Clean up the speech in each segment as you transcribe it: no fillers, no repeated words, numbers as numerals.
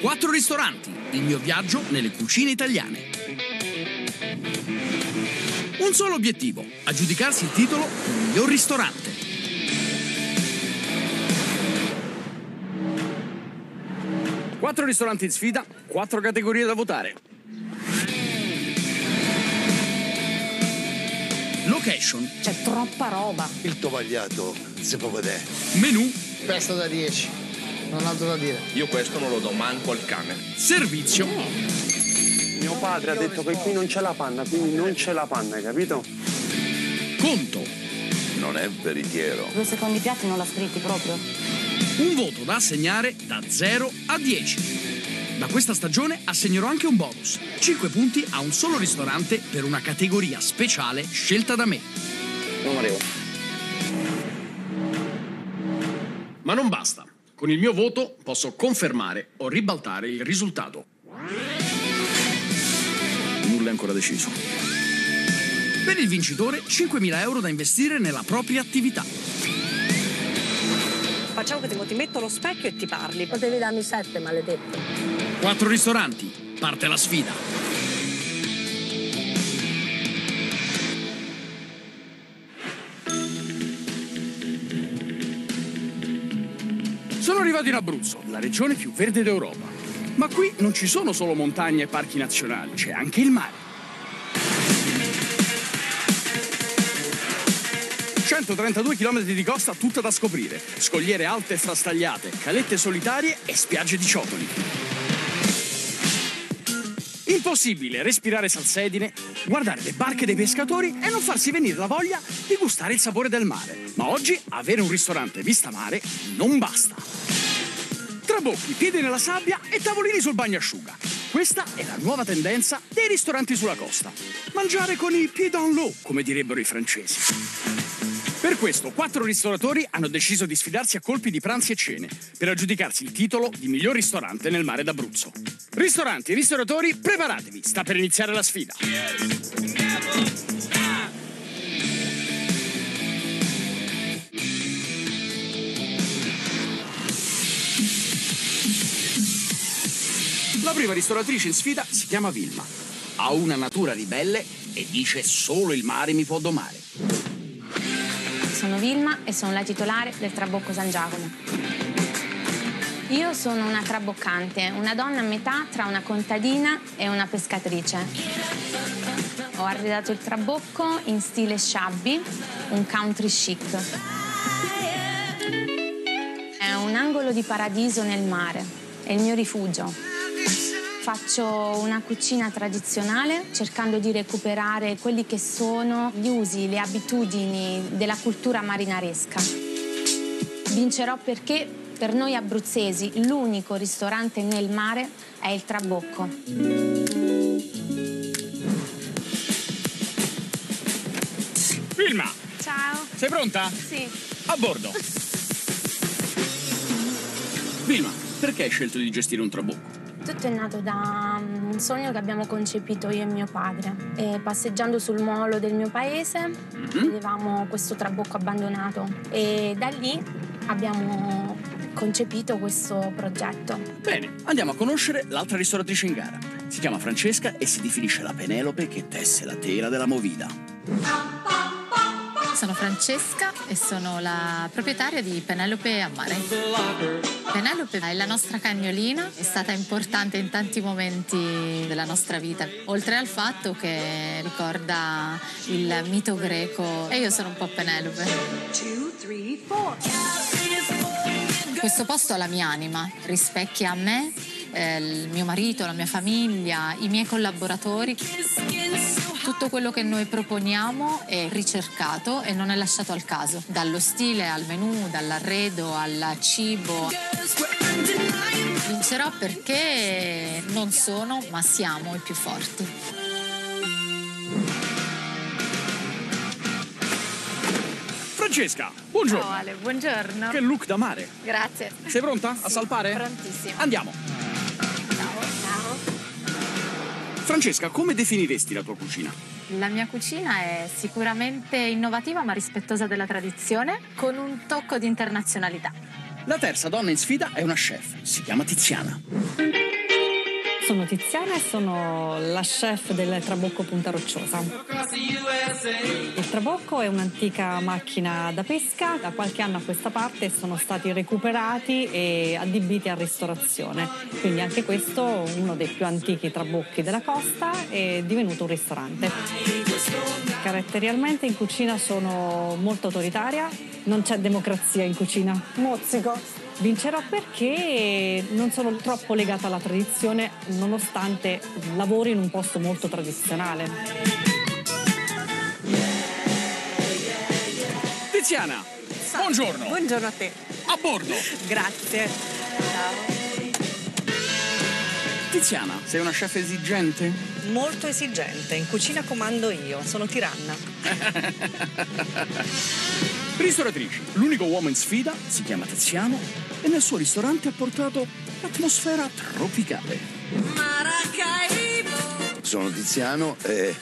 4 ristoranti, il mio viaggio nelle cucine italiane. Un solo obiettivo, aggiudicarsi il titolo miglior ristorante. Quattro ristoranti in sfida, 4 categorie da votare. Location. C'è troppa roba. Il tovagliato, se può vedere. Menù. Questo da 10, non altro da dire. Io questo non lo do manco al cane. Servizio. Mio padre ha detto che qui non c'è la panna, quindi non c'è la panna, hai capito? Conto. Non è veritiero. 2 secondi piatti non l'ha scritti proprio. Un voto da assegnare da 0 a 10. Da questa stagione assegnerò anche un bonus. 5 punti a un solo ristorante per una categoria speciale scelta da me. Non arrivo. Ma non basta. Con il mio voto posso confermare o ribaltare il risultato. Nulla è ancora deciso. Per il vincitore 5.000 euro da investire nella propria attività. Facciamo che ti metto allo specchio e ti parli. Potevi darmi 7, maledetto. 4 ristoranti, parte la sfida. Sono arrivato in Abruzzo, la regione più verde d'Europa. Ma qui non ci sono solo montagne e parchi nazionali, c'è anche il mare. 132 km di costa tutta da scoprire, scogliere alte e frastagliate, calette solitarie e spiagge di ciotoli. Impossibile respirare salsedine, guardare le barche dei pescatori e non farsi venire la voglia di gustare il sapore del mare. Ma oggi avere un ristorante vista mare non basta. Trabocchi, piedi nella sabbia e tavolini sul bagnasciuga. Questa è la nuova tendenza dei ristoranti sulla costa. Mangiare con i piedi en l'eau, come direbbero i francesi. Per questo, 4 ristoratori hanno deciso di sfidarsi a colpi di pranzi e cene per aggiudicarsi il titolo di miglior ristorante nel mare d'Abruzzo. Ristoranti e ristoratori, preparatevi, sta per iniziare la sfida. La prima ristoratrice in sfida si chiama Vilma. Ha una natura ribelle e dice solo il mare mi può domare. Sono Vilma e sono la titolare del Trabocco San Giacomo. Io sono una traboccante, una donna a metà tra una contadina e una pescatrice. Ho arredato il trabocco in stile shabby, un country chic. È un angolo di paradiso nel mare, è il mio rifugio. Faccio una cucina tradizionale cercando di recuperare quelli che sono gli usi, le abitudini della cultura marinaresca. Vincerò perché per noi abruzzesi l'unico ristorante nel mare è il Trabocco. Vilma! Ciao! Sei pronta? Sì. A bordo! Vilma, perché hai scelto di gestire un Trabocco? Tutto è nato da un sogno che abbiamo concepito io e mio padre. E passeggiando sul molo del mio paese vedevamo questo trabocco abbandonato e da lì abbiamo concepito questo progetto. Bene, andiamo a conoscere l'altra ristoratrice in gara. Si chiama Francesca e si definisce la Penelope che tesse la tela della movida. Sono Francesca e sono la proprietaria di Penelope a Mare. Penelope è la nostra cagnolina, è stata importante in tanti momenti della nostra vita, oltre al fatto che ricorda il mito greco e io sono un po' Penelope. 2, 3, 4. Questo posto ha la mia anima, rispecchia a me, il mio marito, la mia famiglia, i miei collaboratori. Tutto quello che noi proponiamo è ricercato e non è lasciato al caso, dallo stile al menù, dall'arredo al cibo. Vincerò perché non sono, ma siamo i più forti. Francesca, buongiorno. Ciao Ale, buongiorno. Che look da mare. Grazie. Sei pronta a salpare? Prontissima. Andiamo. Francesca, come definiresti la tua cucina? La mia cucina è sicuramente innovativa ma rispettosa della tradizione, con un tocco di internazionalità. La terza donna in sfida è una chef, si chiama Tiziana. Sono Tiziana e sono la chef del Trabocco Punta Rocciosa. Il Trabocco è un'antica macchina da pesca, da qualche anno a questa parte sono stati recuperati e adibiti a ristorazione, quindi anche questo uno dei più antichi trabocchi della costa è divenuto un ristorante. Caratterialmente in cucina sono molto autoritaria, non c'è democrazia in cucina. Mozzico! Vincerò perché non sono troppo legata alla tradizione, nonostante lavori in un posto molto tradizionale. Tiziana, buongiorno. Buongiorno a te. A bordo. Grazie. Ciao. Tiziana, sei una chef esigente? Molto esigente, in cucina comando io, sono tiranna. Ristoratrici, l'unico uomo in sfida si chiama Tiziano e nel suo ristorante ha portato l'atmosfera tropicale. Maracaibo. Sono Tiziano e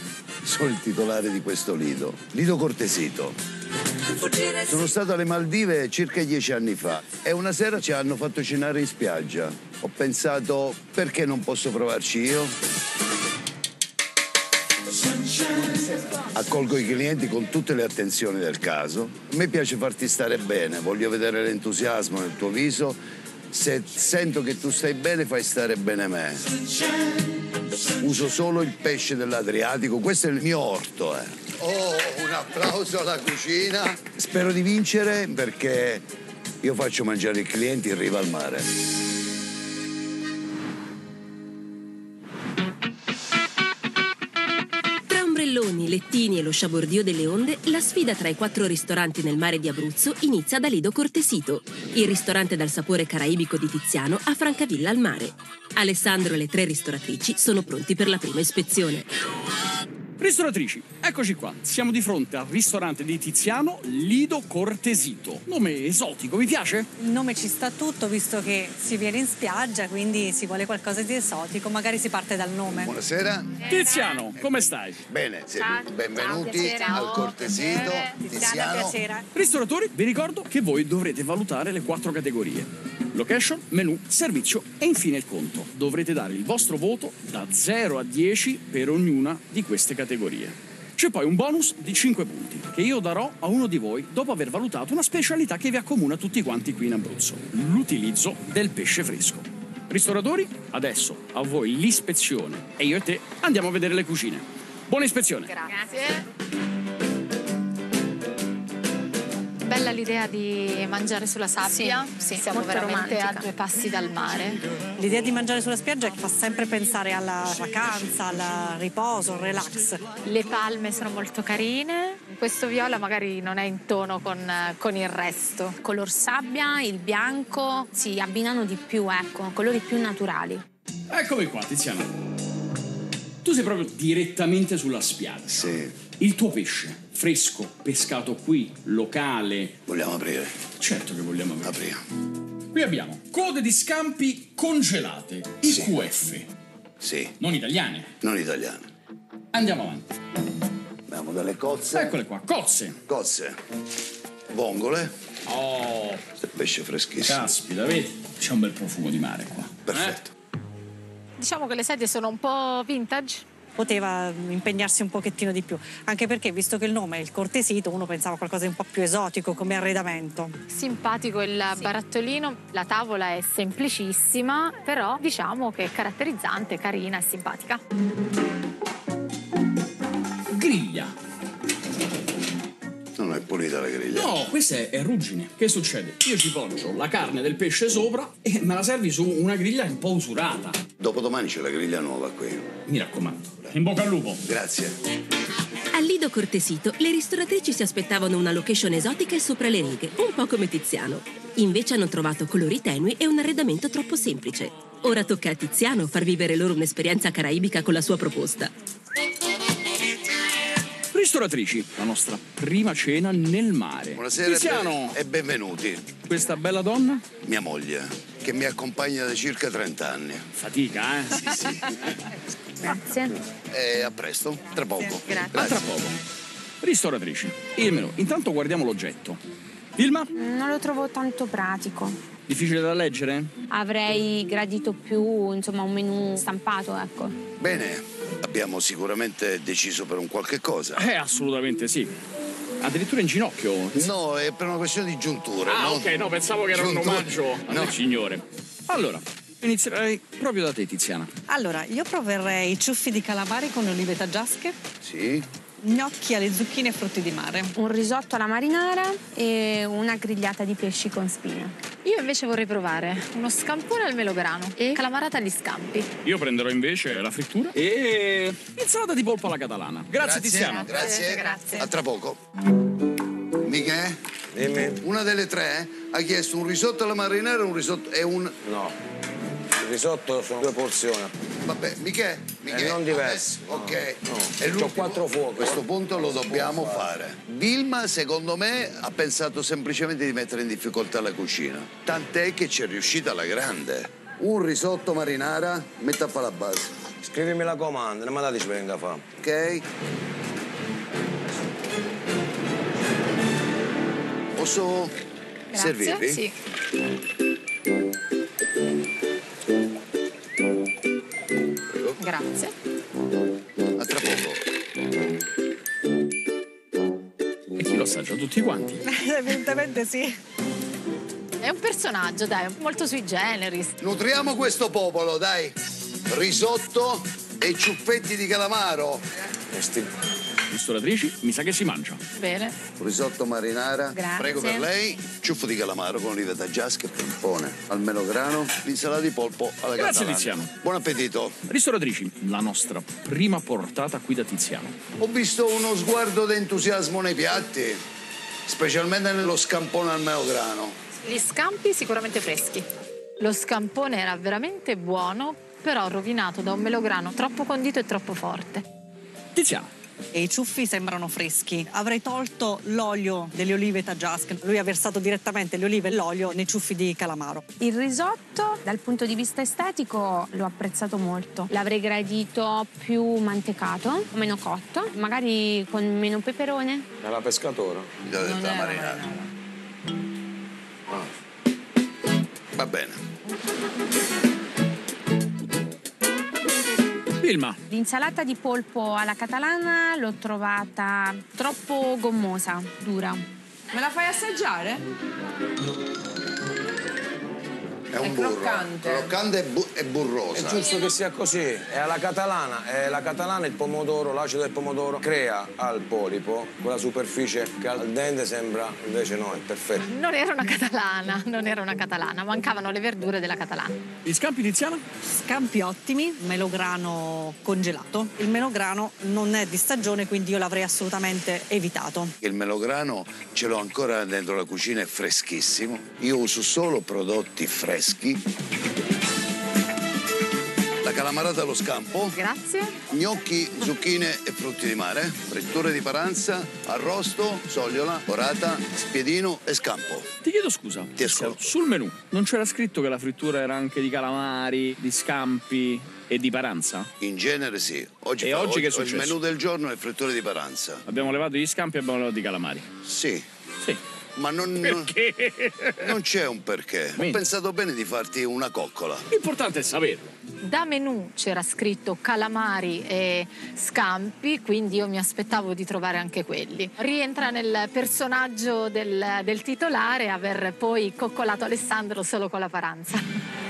sono il titolare di questo lido, Lido Cortesito. Sono stato alle Maldive circa 10 anni fa e una sera ci hanno fatto cenare in spiaggia. Ho pensato, perché non posso provarci io? Accolgo i clienti con tutte le attenzioni del caso. A me piace farti stare bene, voglio vedere l'entusiasmo nel tuo viso. Se sento che tu stai bene, fai stare bene me. Uso solo il pesce dell'Adriatico, questo è il mio orto. Oh, un applauso alla cucina. Spero di vincere perché io faccio mangiare i clienti in riva al mare. I lettini e lo sciabordio delle onde, la sfida tra i 4 ristoranti nel mare di Abruzzo inizia da Lido Cortesito, il ristorante dal sapore caraibico di Tiziano a Francavilla al Mare. Alessandro e le 3 ristoratrici sono pronti per la prima ispezione. Ristoratrici, eccoci qua, siamo di fronte al ristorante di Tiziano, Lido Cortesito. Nome esotico, vi piace? Il nome ci sta tutto, visto che si viene in spiaggia, quindi si vuole qualcosa di esotico, magari si parte dal nome. Buonasera. Tiziano, come stai? Bene, benvenuti al Cortesito. Tiziano. Ristoratori, vi ricordo che voi dovrete valutare le 4 categorie. Location, menu, servizio e infine il conto. Dovrete dare il vostro voto da 0 a 10 per ognuna di queste categorie. C'è poi un bonus di 5 punti che io darò a uno di voi dopo aver valutato una specialità che vi accomuna tutti quanti qui in Abruzzo, l'utilizzo del pesce fresco. Ristoratori, adesso a voi l'ispezione e io e te andiamo a vedere le cucine. Buona ispezione! Grazie! Bella l'idea di mangiare sulla sabbia, sì, siamo veramente romantica. A 2 passi dal mare. L'idea di mangiare sulla spiaggia fa sempre pensare alla vacanza, al riposo, al relax. Le palme sono molto carine, questo viola magari non è in tono con il resto. Il color sabbia, il bianco, si abbinano di più, ecco, colori più naturali. Eccomi qua, Tiziana. Tu sei proprio direttamente sulla spiaggia. Sì. Il tuo pesce, fresco, pescato qui, locale... Vogliamo aprire? Certo che vogliamo aprire. Apriamo. Qui abbiamo code di scampi congelate, IQF. Sì. Non italiane. Non italiane. Andiamo avanti. Abbiamo delle cozze. Eccole qua, cozze. Cozze. Vongole. Oh. Questo è pesce freschissimo. Caspita, vedi? C'è un bel profumo di mare qua. Perfetto. Diciamo che le sedie sono un po' vintage. Poteva impegnarsi un pochettino di più, anche perché visto che il nome è il Cortesito, uno pensava qualcosa di un po' più esotico come arredamento. Simpatico il barattolino, la tavola è semplicissima, però diciamo che è caratterizzante, carina e simpatica. Griglia. Non è pulita la griglia. No, questa è ruggine. Che succede? Io ci poggio la carne del pesce sopra e me la servi su una griglia un po' usurata. Dopodomani c'è la griglia nuova qui. Mi raccomando. In bocca al lupo. Grazie. Al Lido Cortesito le ristoratrici si aspettavano una location esotica e sopra le righe, un po' come Tiziano. Invece hanno trovato colori tenui e un arredamento troppo semplice. Ora tocca a Tiziano far vivere loro un'esperienza caraibica con la sua proposta. Ristoratrici, la nostra prima cena nel mare. Buonasera Tiziano. E benvenuti. Questa bella donna? Mia moglie, che mi accompagna da circa 30 anni. Fatica, eh? Sì, sì. Grazie. A presto, tra poco. Grazie. A tra poco. Ristoratrici, il menù. Intanto guardiamo l'oggetto. Vilma? Non lo trovo tanto pratico. Difficile da leggere? Avrei gradito più, insomma, un menù stampato, ecco. Bene, abbiamo sicuramente deciso per un qualche cosa. Assolutamente sì. Addirittura in ginocchio? No, è per una questione di giuntura. Ah, non... ok, no, pensavo che giuntura. Era un omaggio al signore. Allora, inizierei proprio da te, Tiziana. Allora, io proverei ciuffi di calamari con olive taggiasche. Sì. Gnocchi alle zucchine e frutti di mare. Un risotto alla marinara e una grigliata di pesci con spina. Io invece vorrei provare uno scampone al melograno e calamarata agli scampi. Io prenderò invece la frittura e insalata di polpa alla catalana. Grazie, Tiziano. Grazie. A tra poco. Michè? Dimmi. Una delle tre ha chiesto un risotto alla marinara e un risotto... No. Il risotto sono due porzioni. Vabbè, Michè, non diverso. Ok. No. Ho 4 fuochi. A questo punto lo dobbiamo fare. Vilma, secondo me, ha pensato semplicemente di mettere in difficoltà la cucina. Tant'è che ci è riuscita alla grande. Un risotto marinara, metta a fare la base. Scrivimi la comanda, non mi date ci venga a fare. Ok. Posso servirvi? Sì. Grazie. A tra poco. E chi lo assaggia? Tutti quanti? Evidentemente sì. È un personaggio, dai, molto sui generis. Nutriamo questo popolo, dai. Risotto e ciuffetti di calamaro. Ristoratrici, mi sa che si mangia. Bene. Risotto marinara. Grazie. Prego per lei. Ciuffo di calamaro con olive taggiasche e pompone. Al melograno, l'insalata di polpo alla catalana. Grazie, Tiziano. Buon appetito. Ristoratrici, la nostra prima portata qui da Tiziano. Ho visto uno sguardo di entusiasmo nei piatti, specialmente nello scampone al melograno. Gli scampi sicuramente freschi. Lo scampone era veramente buono, però rovinato da un melograno troppo condito e troppo forte. Tiziano. E i ciuffi sembrano freschi. Avrei tolto l'olio delle olive taggiasche. Lui ha versato direttamente le olive e l'olio nei ciuffi di calamaro. Il risotto, dal punto di vista estetico, l'ho apprezzato molto. L'avrei gradito più mantecato, meno cotto, magari con meno peperone. Era pescatora. Mi do dentro la marinara. Va bene. L'insalata di polpo alla catalana l'ho trovata troppo gommosa, dura. Me la fai assaggiare? È croccante. Croccante e burrosa. È giusto che sia così, è alla catalana. È la catalana, il pomodoro, l'acido del pomodoro crea al polipo quella superficie che al dente sembra, invece no, è perfetto. Non era una catalana, mancavano le verdure della catalana. Gli scampi, Tiziana? Scampi ottimi, melograno congelato. Il melograno non è di stagione, quindi io l'avrei assolutamente evitato. Il melograno ce l'ho ancora dentro la cucina, è freschissimo. Io uso solo prodotti freschi. La calamarata allo scampo. Grazie. Gnocchi, zucchine e frutti di mare. Fritture di paranza, arrosto, sogliola, orata, spiedino e scampo. Ti chiedo scusa. Ti ascolto. Sul menù non c'era scritto che la frittura era anche di calamari, di scampi e di paranza? In genere sì. Oggi che è successo? Il menù del giorno è fritture di paranza. Abbiamo levato gli scampi e abbiamo levato i calamari. Sì. Ma non c'è un perché. Ho pensato bene di farti una coccola. L'importante è saperlo. Da menù c'era scritto calamari e scampi, quindi io mi aspettavo di trovare anche quelli. Rientra nel personaggio del titolare aver poi coccolato Alessandro solo con la paranza.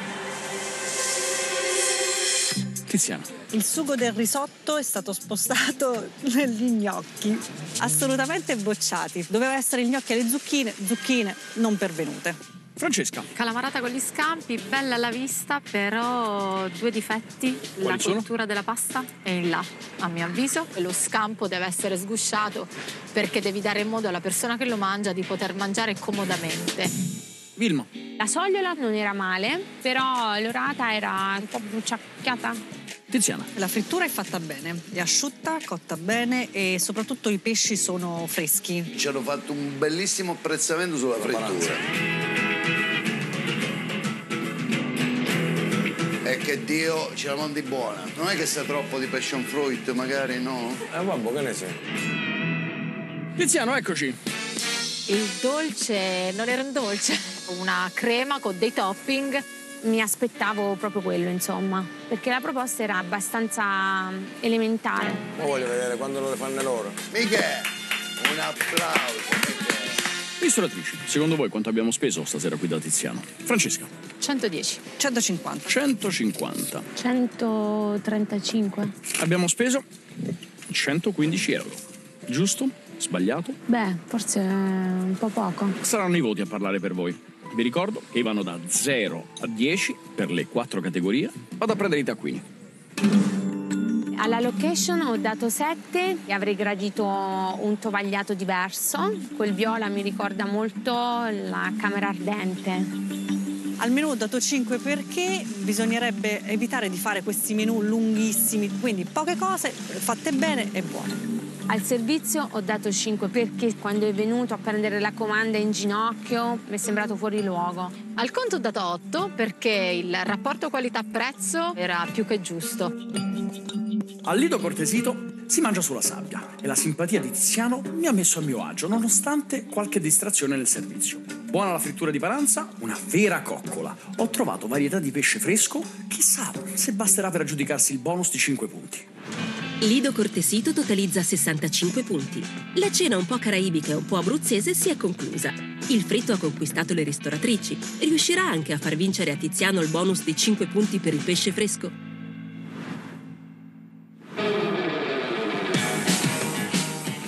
Tiziana. Il sugo del risotto è stato spostato negli gnocchi, assolutamente bocciati. Doveva essere il gnocchi alle zucchine non pervenute. Francesca. Calamarata con gli scampi, bella alla vista, però 2 difetti. Quali sono? La cottura della pasta è in là, a mio avviso. Lo scampo deve essere sgusciato perché devi dare modo alla persona che lo mangia di poter mangiare comodamente. Vilma. La sogliola non era male, però l'orata era un po' bruciacchiata. Tiziana. La frittura è fatta bene, è asciutta, cotta bene e soprattutto i pesci sono freschi. Ci hanno fatto un bellissimo apprezzamento sulla frittura. E che Dio ce la mandi buona. Non è che sia troppo di passion fruit, magari, no? Vabbè, che ne sei. Tiziano, eccoci. Il dolce non era un dolce, una crema con dei topping. Mi aspettavo proprio quello, insomma, perché la proposta era abbastanza elementare. Ma voglio vedere quando lo fanno loro. Michè, un applauso. Ristoratrici, secondo voi quanto abbiamo speso stasera qui da Tiziano? Francesca. 110. 150. 150. 135. Abbiamo speso 115 euro, giusto? Sbagliato? Beh, forse un po' poco. Saranno i voti a parlare per voi. Vi ricordo che vanno da 0 a 10 per le 4 categorie. Vado a prendere i taccuini. Alla location ho dato 7 e avrei gradito un tovagliato diverso. Quel viola mi ricorda molto la camera ardente. Al menù ho dato 5 perché bisognerebbe evitare di fare questi menù lunghissimi, quindi poche cose fatte bene e buone. Al servizio ho dato 5 perché quando è venuto a prendere la comanda in ginocchio mi è sembrato fuori luogo. Al conto ho dato 8 perché il rapporto qualità-prezzo era più che giusto. Al Lido Cortesito si mangia sulla sabbia e la simpatia di Tiziano mi ha messo a mio agio, nonostante qualche distrazione nel servizio. Buona la frittura di Paranza, una vera coccola. Ho trovato varietà di pesce fresco, chissà se basterà per aggiudicarsi il bonus di 5 punti. Lido Cortesito totalizza 65 punti. La cena un po' caraibica e un po' abruzzese si è conclusa. Il fritto ha conquistato le ristoratrici. Riuscirà anche a far vincere a Tiziano il bonus di 5 punti per il pesce fresco?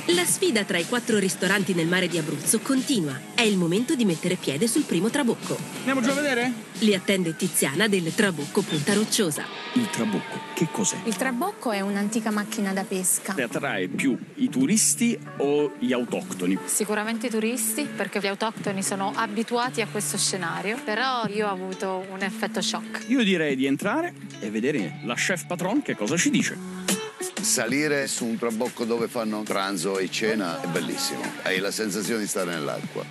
La sfida tra i 4 ristoranti nel mare di Abruzzo continua. È il momento di mettere piede sul primo trabocco. Andiamo giù a vedere? Li attende Tiziana del Trabocco Punta Rocciosa. Il trabocco, che cos'è? Il trabocco è un'antica macchina da pesca. Attrae più i turisti o gli autoctoni? Sicuramente i turisti, perché gli autoctoni sono abituati a questo scenario. Però io ho avuto un effetto shock. Io direi di entrare e vedere la chef patron che cosa ci dice. Salire su un trabocco dove fanno pranzo e cena è bellissimo. Hai la sensazione di stare nell'acqua.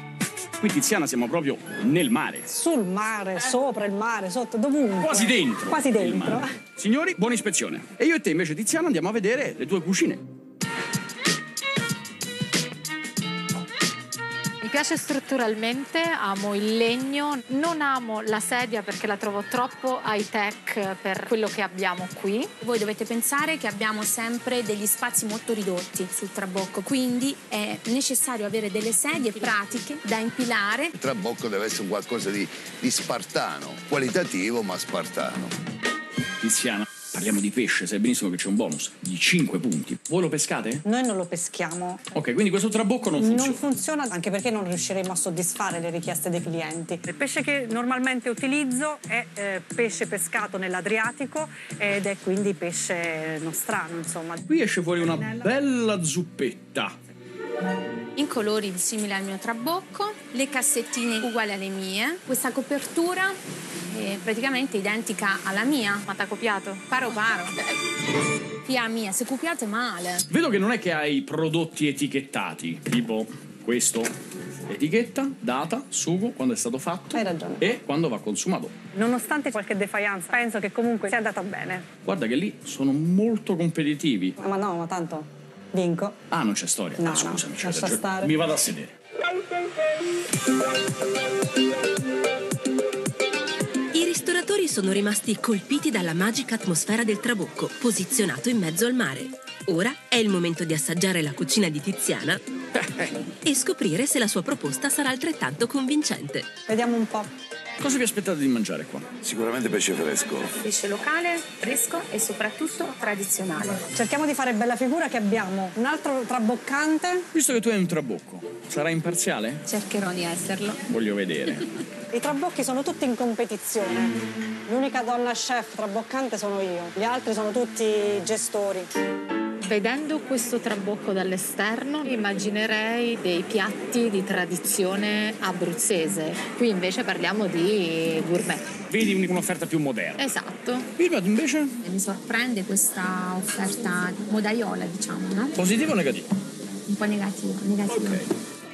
Qui, Tiziana, siamo proprio nel mare. Sul mare, sopra il mare, sotto, dovunque. Quasi dentro. Quasi dentro. Signori, buona ispezione. E io e te, invece, Tiziana, andiamo a vedere le tue cucine. Mi piace strutturalmente, amo il legno, non amo la sedia perché la trovo troppo high tech per quello che abbiamo qui. Voi dovete pensare che abbiamo sempre degli spazi molto ridotti sul trabocco, quindi è necessario avere delle sedie pratiche da impilare. Il trabocco deve essere qualcosa di spartano, qualitativo ma spartano. Tiziana, parliamo di pesce, sai benissimo che c'è un bonus di 5 punti. Voi lo pescate? Noi non lo peschiamo. Ok, quindi questo trabocco non funziona. Non funziona anche perché non riusciremo a soddisfare le richieste dei clienti. Il pesce che normalmente utilizzo è pesce pescato nell'Adriatico ed è quindi pesce nostrano, insomma. Qui esce fuori una bella zuppetta. In colori simili al mio trabocco, le cassettine uguali alle mie, questa copertura è praticamente identica alla mia. Ma t'ha copiato? Paro paro. Fia mia, se copiate male. Vedo che non è che hai prodotti etichettati, tipo questo. Etichetta, data, sugo, quando è stato fatto. Hai ragione. E quando va consumato. Nonostante qualche defianza, penso che comunque sia andata bene. Guarda che lì sono molto competitivi. Ma no, ma tanto... vinco. Ah, non c'è storia. No, ah, scusami, no, lascia stare. Mi vado a sedere. I ristoratori sono rimasti colpiti dalla magica atmosfera del trabocco, posizionato in mezzo al mare. Ora è il momento di assaggiare la cucina di Tiziana e scoprire se la sua proposta sarà altrettanto convincente. Vediamo un po'. Cosa vi aspettate di mangiare qua? Sicuramente pesce fresco. Pesce locale, fresco e soprattutto tradizionale. Cerchiamo di fare bella figura che abbiamo un altro traboccante. Visto che tu hai un trabocco, sarai imparziale? Cercherò di esserlo. Voglio vedere. I trabocchi sono tutti in competizione. L'unica donna chef traboccante sono io. Gli altri sono tutti gestori. Vedendo questo trabocco dall'esterno immaginerei dei piatti di tradizione abruzzese. Qui invece parliamo di gourmet. Vedi un'offerta più moderna. Esatto. Vilma, invece? Mi sorprende questa offerta modaiola, diciamo, no? Positiva o negativa? Un po' negativa, negativa. Ok.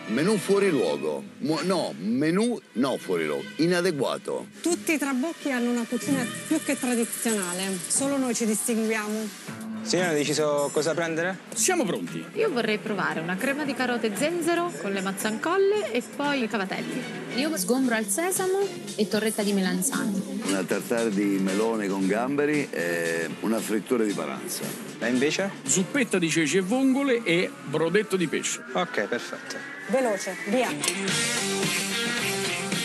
Menù fuori luogo. No, menù no fuori luogo, inadeguato. Tutti i trabocchi hanno una cucina più che tradizionale. Solo noi ci distinguiamo. Signora, ha deciso cosa prendere? Siamo pronti. Io vorrei provare una crema di carote zenzero con le mazzancolle e poi i cavatelli. Io sgombro al sesamo e torretta di melanzane. Una tartare di melone con gamberi e una frittura di paranza. E invece? Zuppetta di ceci e vongole e brodetto di pesce. Ok, perfetto. Veloce, via.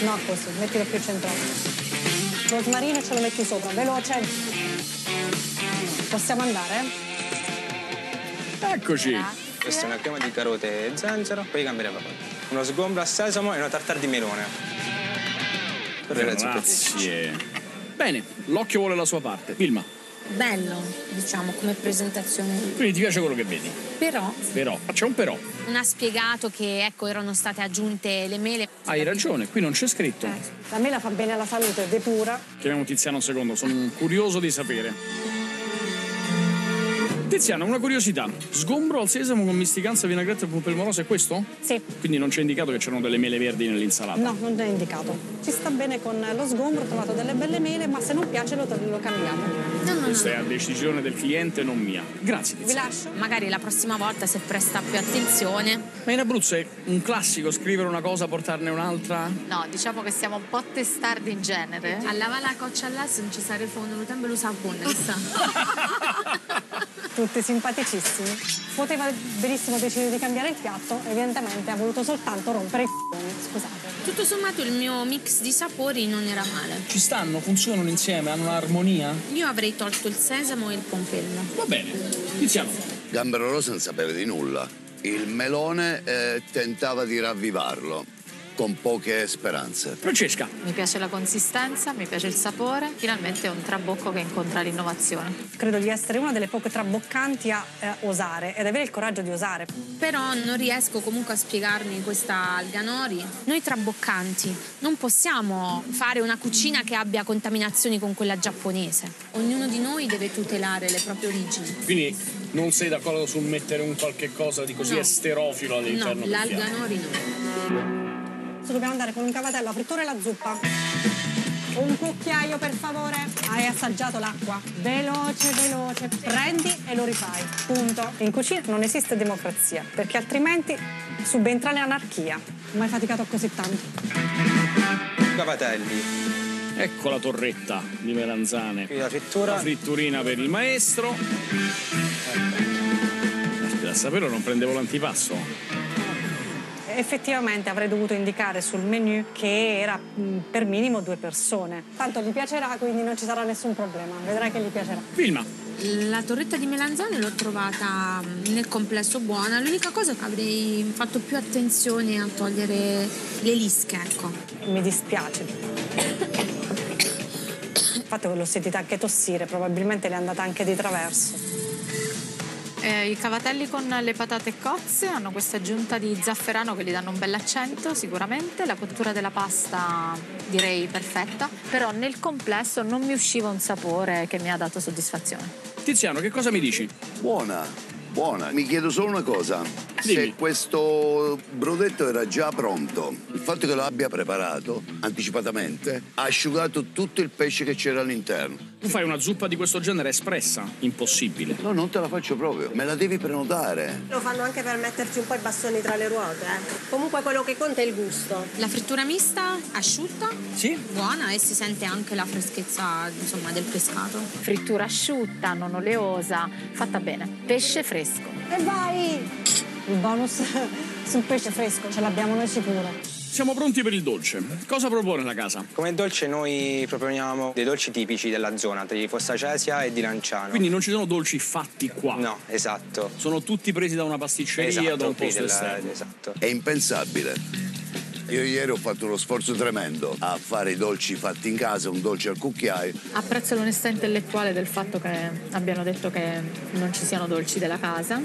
No, questo, mettilo più centrale. Rosmarino ce lo metti sopra, veloce. Possiamo andare? Eccoci. Grazie. Questa è una crema di carote e zenzero, poi cambieremo. Uno sgombro a sesamo e una tartare di melone. Grazie. Bene, l'occhio vuole la sua parte. Vilma. Bello, diciamo, come presentazione. Quindi ti piace quello che vedi? Però. C'è un però. Non ha spiegato che, ecco, erano state aggiunte le mele. Hai ragione, qui non c'è scritto. La mela fa bene alla salute, depura. Chiamiamo Tiziano un secondo, sono curioso di sapere. Tiziano, una curiosità. Sgombro al sesamo con misticanza, vinagrette e pompelmorosa, è questo? Sì. Quindi non c'è indicato che c'erano delle mele verdi nell'insalata? No, non è indicato. Ci sta bene con lo sgombro, ho trovato delle belle mele, ma se non piace lo cambiamo. Questa è la decisione del cliente, non mia. Grazie, Tiziano. Vi lascio. Magari la prossima volta, se presta più attenzione. Ma in Abruzzo è un classico scrivere una cosa, portarne un'altra? No, diciamo che siamo un po' testardi in genere. Allava la coccia all'asso non ci sarei fondo, lo tempo lo sa buonessa. Tutti simpaticissimi. Poteva benissimo decidere di cambiare il piatto, evidentemente ha voluto soltanto rompere i c***oni. Scusate. Tutto sommato il mio mix di sapori non era male. Ci stanno, funzionano insieme, hanno un'armonia? Io avrei tolto il sesamo e il pompelmo. Va bene, iniziamo. Gambero rosso non sapeva di nulla. Il melone tentava di ravvivarlo, con poche speranze. Francesca. Mi piace la consistenza, mi piace il sapore. Finalmente è un trabocco che incontra l'innovazione. Credo di essere una delle poche traboccanti a osare, ed avere il coraggio di osare. Però non riesco comunque a spiegarmi questa alga nori. Noi traboccanti non possiamo fare una cucina che abbia contaminazioni con quella giapponese. Ognuno di noi deve tutelare le proprie origini. Quindi non sei d'accordo sul mettere un qualche cosa di così esterofilo all'interno? No, l'alga nori no. Dobbiamo andare con un cavatello a frittore e la zuppa. Un cucchiaio, per favore. Hai assaggiato l'acqua. Veloce, veloce. Prendi e lo rifai. Punto. In cucina non esiste democrazia, perché altrimenti subentra l'anarchia. Non hai faticato così tanto. Cavatelli. Ecco la torretta di melanzane. Qui la frittura. La fritturina per il maestro. Aspetta, a saperlo non prendevo l'antipasto. Effettivamente avrei dovuto indicare sul menu che era per minimo 2 persone. Tanto gli piacerà, quindi non ci sarà nessun problema. Vedrai che gli piacerà. Vilma. La torretta di melanzane l'ho trovata nel complesso buona. L'unica cosa è che avrei fatto più attenzione a togliere le lische, ecco. Mi dispiace. Infatti l'ho sentita anche tossire, probabilmente le è andata anche di traverso. I cavatelli con le patate cozze hanno questa aggiunta di zafferano che gli danno un bell'accento sicuramente, la cottura della pasta direi perfetta, però nel complesso non mi usciva un sapore che mi ha dato soddisfazione. Tiziano, che cosa mi dici? Buona, buona. Mi chiedo solo una cosa. Dimmi. Se questo brodetto era già pronto, il fatto che lo abbia preparato anticipatamente ha asciugato tutto il pesce che c'era all'interno. Tu fai una zuppa di questo genere espressa? Impossibile. No, non te la faccio proprio, me la devi prenotare. Lo fanno anche per metterci un po' i bastoni tra le ruote, eh. Comunque quello che conta è il gusto. La frittura mista, asciutta, sì, buona, e si sente anche la freschezza, insomma, del pescato. Frittura asciutta, non oleosa, fatta bene. Pesce fresco. E vai! Il bonus sul pesce fresco ce l'abbiamo noi sicuro. Siamo pronti per il dolce. Cosa propone la casa? Come dolce noi proponiamo dei dolci tipici della zona, di Fossacesia e di Lanciano. Quindi non ci sono dolci fatti qua? No, esatto. Sono tutti presi da una pasticceria, esatto, da un posto esterno. Esatto. È impensabile. Io ieri ho fatto uno sforzo tremendo a fare i dolci fatti in casa, un dolce al cucchiaio. Apprezzo l'onestà intellettuale del fatto che abbiano detto che non ci siano dolci della casa,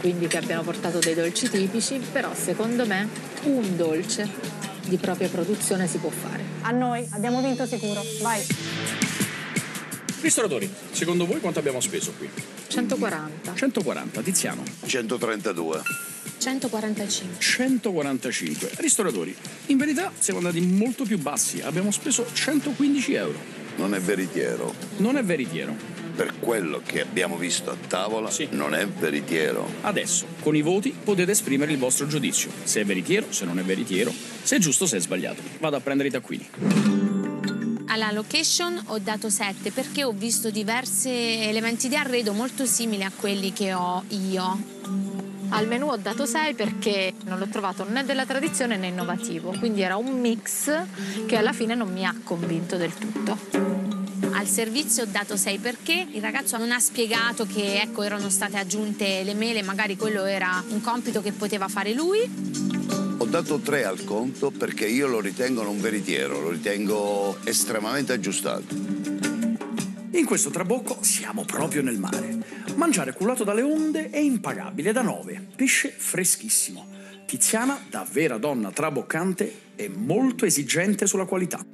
quindi che abbiano portato dei dolci tipici, però secondo me un dolce di propria produzione si può fare. A noi abbiamo vinto sicuro, vai. Ristoratori, secondo voi quanto abbiamo speso qui? 140. 140, Tiziano? 132. 145. 145. Ristoratori, in verità siamo andati molto più bassi, abbiamo speso 115 euro. Non è veritiero. Non è veritiero. per quello che abbiamo visto a tavola, sì, non è veritiero. Adesso, con i voti, potete esprimere il vostro giudizio. Se è veritiero, se non è veritiero, se è giusto, se è sbagliato. Vado a prendere i taccuini. Alla location ho dato 7 perché ho visto diversi elementi di arredo molto simili a quelli che ho io. Al menù ho dato 6 perché non l'ho trovato né della tradizione né innovativo, quindi era un mix che alla fine non mi ha convinto del tutto. Al servizio ho dato 6 perché il ragazzo non ha spiegato che, ecco, erano state aggiunte le mele, magari quello era un compito che poteva fare lui. Ho dato 3 al conto perché io lo ritengo non veritiero, lo ritengo estremamente aggiustato. In questo trabocco siamo proprio nel mare. Mangiare cullato dalle onde è impagabile, da 9. Pesce freschissimo. Tiziana, da vera donna traboccante, è molto esigente sulla qualità.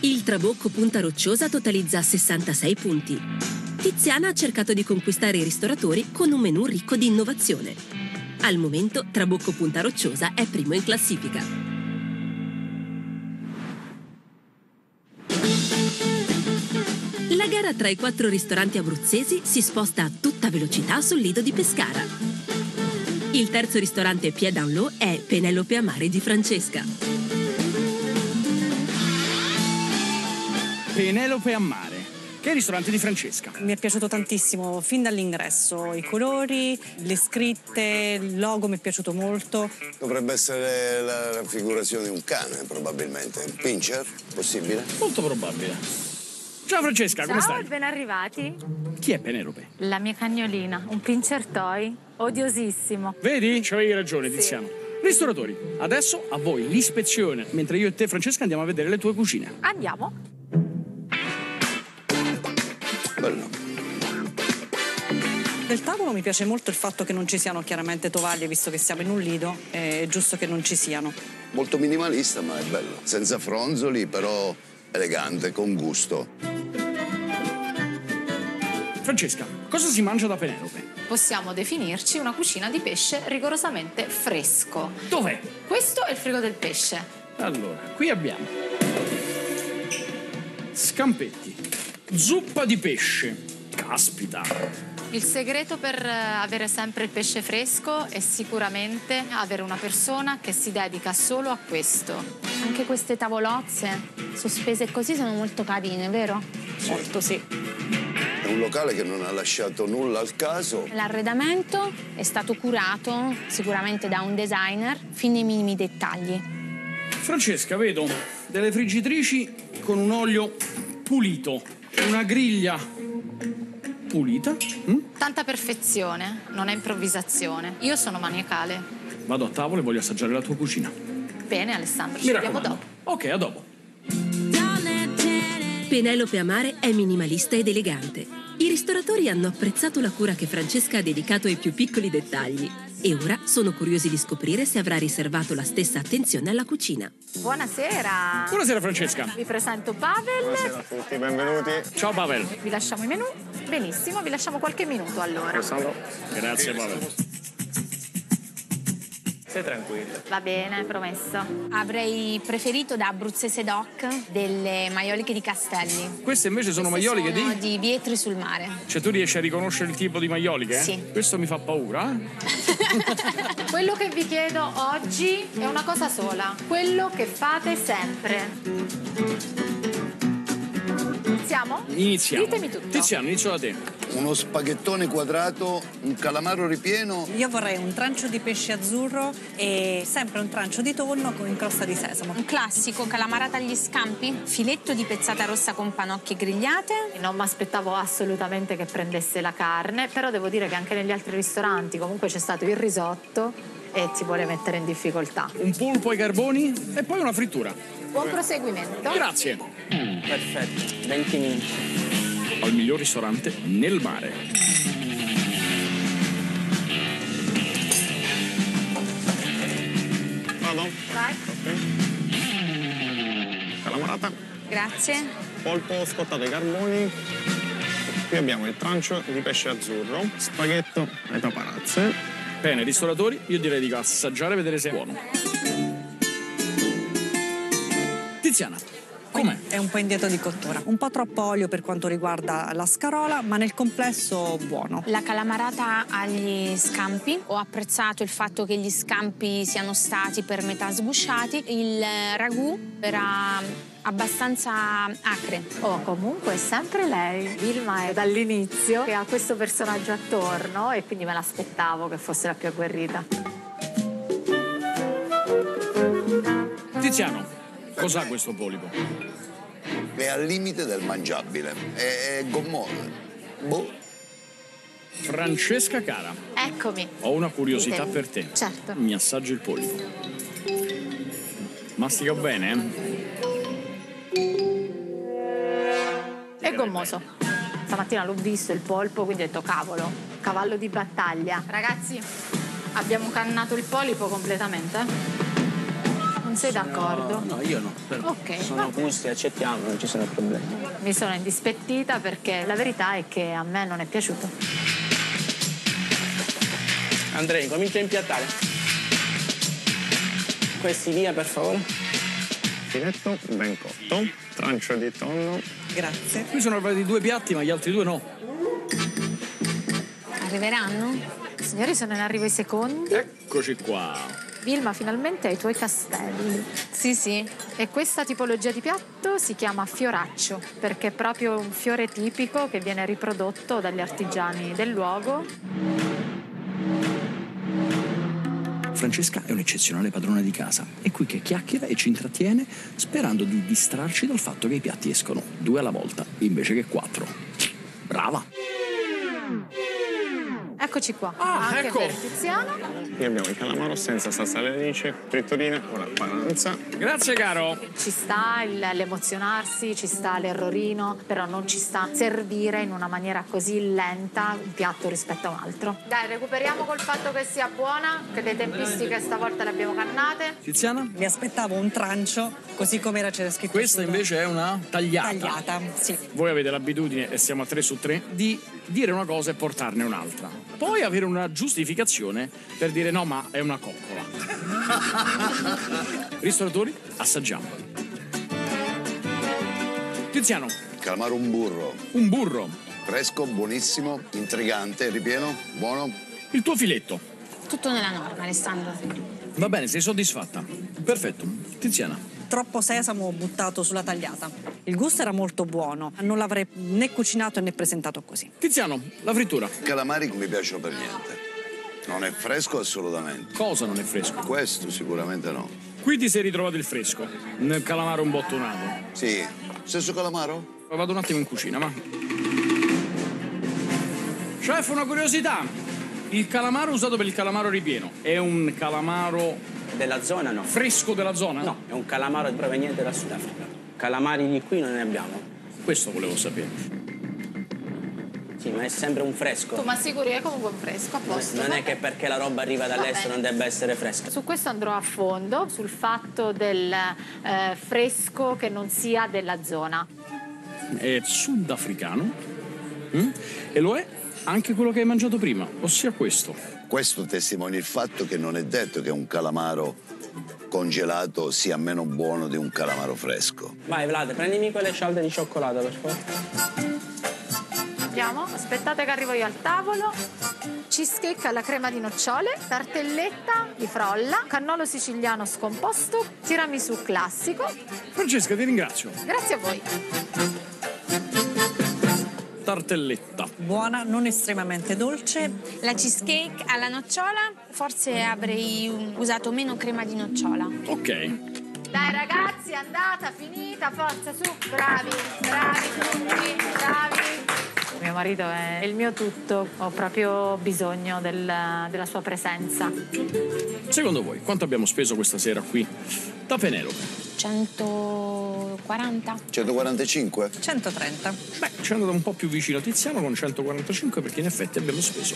Il Trabocco Punta Rocciosa totalizza 66 punti. Tiziana ha cercato di conquistare i ristoratori con un menù ricco di innovazione. Al momento Trabocco Punta Rocciosa è primo in classifica. La gara tra i 4 ristoranti abruzzesi si sposta a tutta velocità sul lido di Pescara. Il terzo ristorante pied en l'eau è Penelope a Mare di Francesca. Penelope a Mare. Che ristorante di Francesca. Mi è piaciuto tantissimo, fin dall'ingresso, i colori, le scritte, il logo mi è piaciuto molto. Dovrebbe essere la raffigurazione di un cane, probabilmente. Un pincher, possibile? Molto probabile. Ciao Francesca, ciao, come stai? Ciao, ben arrivati. Chi è Penelope? La mia cagnolina, un pincher toy, odiosissimo. Vedi? C'avevi ragione, sì. Tiziano. Ristoratori, adesso a voi l'ispezione, mentre io e te, Francesca, andiamo a vedere le tue cucine. Andiamo. Bello. Del tavolo mi piace molto il fatto che non ci siano chiaramente tovaglie, visto che siamo in un lido, è giusto che non ci siano. Molto minimalista, ma è bello. Senza fronzoli, però elegante, con gusto. Francesca, cosa si mangia da Penelope? Possiamo definirci una cucina di pesce rigorosamente fresco. Dov'è? Questo è il frigo del pesce. Allora, qui abbiamo scampetti. Zuppa di pesce. Caspita! Il segreto per avere sempre il pesce fresco è sicuramente avere una persona che si dedica solo a questo. Anche queste tavolozze sospese così sono molto carine, vero? Sì. Molto, sì. È un locale che non ha lasciato nulla al caso. L'arredamento è stato curato sicuramente da un designer fino ai minimi dettagli. Francesca, vedo delle friggitrici con un olio pulito. Una griglia pulita. Tanta perfezione, non è improvvisazione. Io sono maniacale. Vado a tavola e voglio assaggiare la tua cucina. Bene, Alessandro, ci vediamo dopo. Ok, a dopo. Penelope a Mare è minimalista ed elegante. I ristoratori hanno apprezzato la cura che Francesca ha dedicato ai più piccoli dettagli. E ora sono curiosi di scoprire se avrà riservato la stessa attenzione alla cucina. Buonasera. Buonasera Francesca. Vi presento Pavel. Buonasera a tutti, benvenuti. Ciao Pavel. Vi lasciamo i menù. Benissimo, vi lasciamo qualche minuto allora. Alessandro. Grazie Pavel. Sei tranquilla. Va bene, promesso. Avrei preferito da abruzzese doc delle maioliche di Castelli. Queste invece sono maioliche di? Sono di Vietri sul Mare. Cioè tu riesci a riconoscere il tipo di maioliche? Sì. Questo mi fa paura. Quello che vi chiedo oggi è una cosa sola. Quello che fate sempre. Iniziamo? Iniziamo. Ditemi tutto. Tiziano, inizio da te. Uno spaghettone quadrato, un calamaro ripieno. Io vorrei un trancio di pesce azzurro e sempre un trancio di tonno con crosta di sesamo. Un classico, calamarata agli scampi, filetto di pezzata rossa con panocchie grigliate. Non mi aspettavo assolutamente che prendesse la carne, però devo dire che anche negli altri ristoranti comunque c'è stato il risotto e ti vuole mettere in difficoltà. Un polpo ai carboni e poi una frittura. Buon proseguimento. Grazie. Perfetto, 20 minuti. Al miglior ristorante nel mare. Vado? Vai. Ok. Calamarata. Grazie. Polpo scottato ai carboni. Qui abbiamo il trancio di pesce azzurro, spaghetto e paparazze. Bene, ristoratori, io direi di assaggiare e vedere se è buono. Tiziana. Come? È un po' indietro di cottura. Un po' troppo olio per quanto riguarda la scarola, ma nel complesso buono. La calamarata agli scampi. Ho apprezzato il fatto che gli scampi siano stati per metà sgusciati. Il ragù era abbastanza acre. Oh, comunque è sempre lei. Vilma è dall'inizio che ha questo personaggio attorno e quindi me l'aspettavo che fosse la più agguerrita. Tiziano, cos'ha questo polipo? È al limite del mangiabile. È gommoso. Boh. Francesca cara. Eccomi. Ho una curiosità per te. Certo. Mi assaggi il polipo. Mastica bene, eh? È gommoso. Stamattina l'ho visto il polpo, quindi ho detto cavolo, cavallo di battaglia. Ragazzi, abbiamo cannato il polipo completamente. Non sei d'accordo? No, io no. Però ok. Sono gusti, accettiamo, non ci sono problemi. Mi sono indispettita perché la verità è che a me non è piaciuto. Andrei, comincia a impiattare. Questi via, per favore. Filetto ben cotto, trancio di tonno. Grazie. Qui sono arrivati 2 piatti, ma gli altri 2 no. Arriveranno? Signori, sono in arrivo i secondi. Eccoci qua. Vilma, finalmente ai tuoi castelli. Sì, sì. E questa tipologia di piatto si chiama fioraccio, perché è proprio un fiore tipico che viene riprodotto dagli artigiani del luogo. Francesca è un'eccezionale padrona di casa, è qui che chiacchiera e ci intrattiene sperando di distrarci dal fatto che i piatti escono 2 alla volta invece che 4. Brava! Eccoci qua, anche ecco. Per Tiziana. Qui abbiamo il calamaro senza salsa alle alice, frittolina con la panza. Grazie caro! Ci sta l'emozionarsi, ci sta l'errorino, però non ci sta servire in una maniera così lenta un piatto rispetto a un altro. Dai, recuperiamo col fatto che sia buona, che le tempistiche stavolta le abbiamo cannate. Tiziana? Mi aspettavo un trancio, così come era c'era scritto. Questa invece è una tagliata. Tagliata, sì. Voi avete l'abitudine, e siamo a 3 su 3, di dire una cosa e portarne un'altra. Poi avere una giustificazione per dire no, ma è una coccola. Ristoratori, assaggiamo. Tiziano. Calamaro un burro. Un burro. Fresco, buonissimo, intrigante, ripieno, buono. Il tuo filetto. Tutto nella norma, Alessandro. Va bene, sei soddisfatta? Perfetto. Tiziana. Troppo sesamo buttato sulla tagliata. Il gusto era molto buono, non l'avrei né cucinato né presentato così. Tiziano, la frittura. Calamari non mi piacciono per niente. Non è fresco assolutamente. Cosa non è fresco? Questo sicuramente no. Qui ti sei ritrovato il fresco, nel calamaro imbottonato. Sì, stesso calamaro? Vado un attimo in cucina, ma... Chef, una curiosità. Il calamaro usato per il calamaro ripieno è un calamaro... della zona no. Fresco della zona? No, è un calamaro proveniente dal Sudafrica. Calamari di qui non ne abbiamo. Questo volevo sapere. Sì, ma è sempre un fresco. Tu ma sicuri è comunque un fresco, a posto. Non è che perché la roba arriva dall'estero non debba essere fresca. Su questo andrò a fondo, sul fatto del fresco che non sia della zona. È sudafricano e lo è anche quello che hai mangiato prima, ossia questo. Questo testimonia il fatto che non è detto che un calamaro congelato sia meno buono di un calamaro fresco. Vai Vlad, prendimi quelle cialde di cioccolato, per favore. Andiamo, aspettate che arrivo io al tavolo. Cheesecake alla crema di nocciole, tartelletta di frolla, cannolo siciliano scomposto, tiramisù classico. Francesca, ti ringrazio. Grazie a voi. Tartelletta. Buona, non estremamente dolce. La cheesecake alla nocciola, forse avrei usato meno crema di nocciola. Ok. Dai ragazzi, andata, finita, forza, su. Bravi, bravi tutti, bravi. Mio marito è il mio tutto, ho proprio bisogno della sua presenza. Secondo voi, quanto abbiamo speso questa sera qui da Penelope? 140? 145? 130. Beh, c'è andato un po' più vicino a Tiziano con 145 perché in effetti abbiamo speso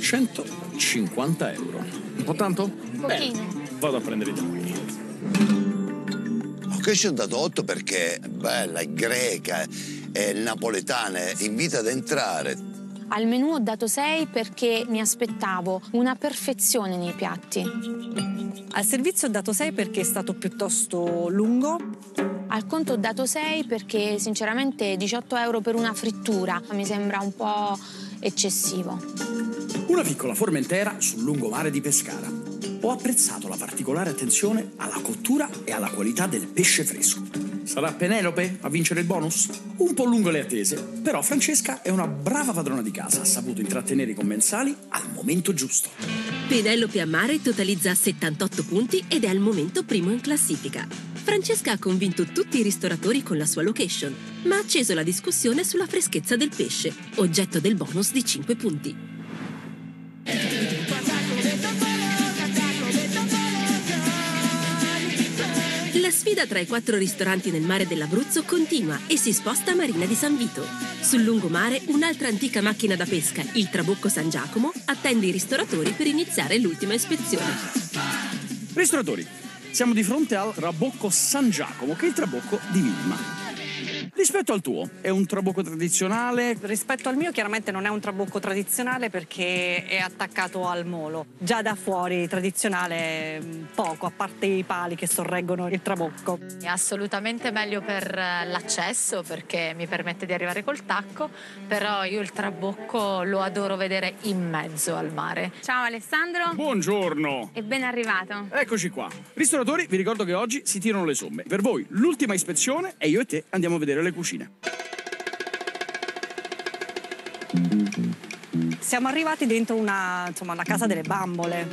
150 euro. Un po' tanto? Un pochino. Bene, vado a prendere i tagli. Ok, ci ho dato 8 perché è bella, è greca, è napoletana, invita ad entrare. Al menù ho dato 6 perché mi aspettavo una perfezione nei piatti. Al servizio ho dato 6 perché è stato piuttosto lungo. Al conto ho dato 6 perché sinceramente 18 euro per una frittura mi sembra un po' eccessivo. Una piccola Formentera sul lungomare di Pescara. Ho apprezzato la particolare attenzione alla cottura e alla qualità del pesce fresco. Sarà Penelope a vincere il bonus? Un po' lungo le attese, però Francesca è una brava padrona di casa, ha saputo intrattenere i commensali al momento giusto. Penelope a Mare totalizza 78 punti ed è al momento primo in classifica. Francesca ha convinto tutti i ristoratori con la sua location, ma ha acceso la discussione sulla freschezza del pesce, oggetto del bonus di 5 punti. La sfida tra i 4 ristoranti nel mare dell'Abruzzo continua e si sposta a Marina di San Vito. Sul lungomare un'altra antica macchina da pesca, il Trabocco San Giacomo, attende i ristoratori per iniziare l'ultima ispezione. Ristoratori, siamo di fronte al Trabocco San Giacomo, che è il trabocco di Vilma. Rispetto al tuo, è un trabocco tradizionale? Rispetto al mio chiaramente non è un trabocco tradizionale perché è attaccato al molo. Già da fuori tradizionale poco, a parte i pali che sorreggono il trabocco. È assolutamente meglio per l'accesso perché mi permette di arrivare col tacco, però io il trabocco lo adoro vedere in mezzo al mare. Ciao Alessandro. Buongiorno. E ben arrivato. Eccoci qua. Ristoratori, vi ricordo che oggi si tirano le somme. Per voi l'ultima ispezione e io e te andiamo a vedere le cucine. Siamo arrivati dentro una casa delle bambole.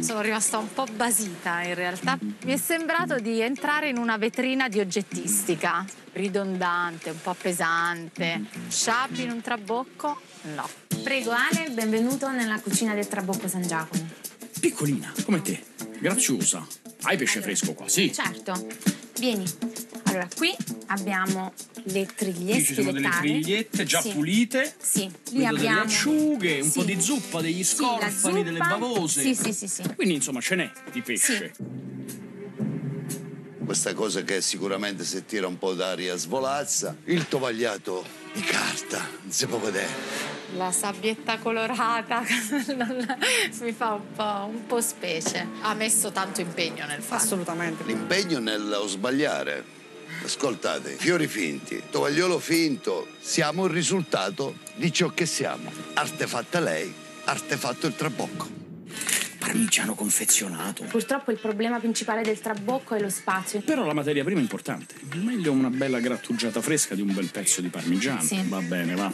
Sono rimasta un po' basita in realtà. Mi è sembrato di entrare in una vetrina di oggettistica, ridondante, un po' pesante. Sciapi in un trabocco? No. Prego Ale, benvenuto nella cucina del Trabocco San Giacomo. Piccolina, come te, graziosa. Hai pesce fresco qua, sì? Certo. Vieni, allora qui abbiamo le trigliette. Qui ci sono delle trigliette già pulite. Sì, lì abbiamo delle acciughe, un po' di zuppa, degli scorfani, delle bavose. Sì. Quindi insomma ce n'è di pesce. Questa cosa che sicuramente se tira un po' d'aria svolazza, il tovagliato di carta, non si può vedere. La sabbietta colorata mi fa un po' specie. Ha messo tanto impegno nel farlo. Assolutamente. L'impegno nello sbagliare. Ascoltate, fiori finti, tovagliolo finto, siamo il risultato di ciò che siamo. Artefatta lei, artefatto il trabocco. Parmigiano confezionato. Purtroppo il problema principale del trabocco è lo spazio. Però la materia prima è importante. Meglio una bella grattugiata fresca di un bel pezzo di parmigiano. Sì. Va bene, va.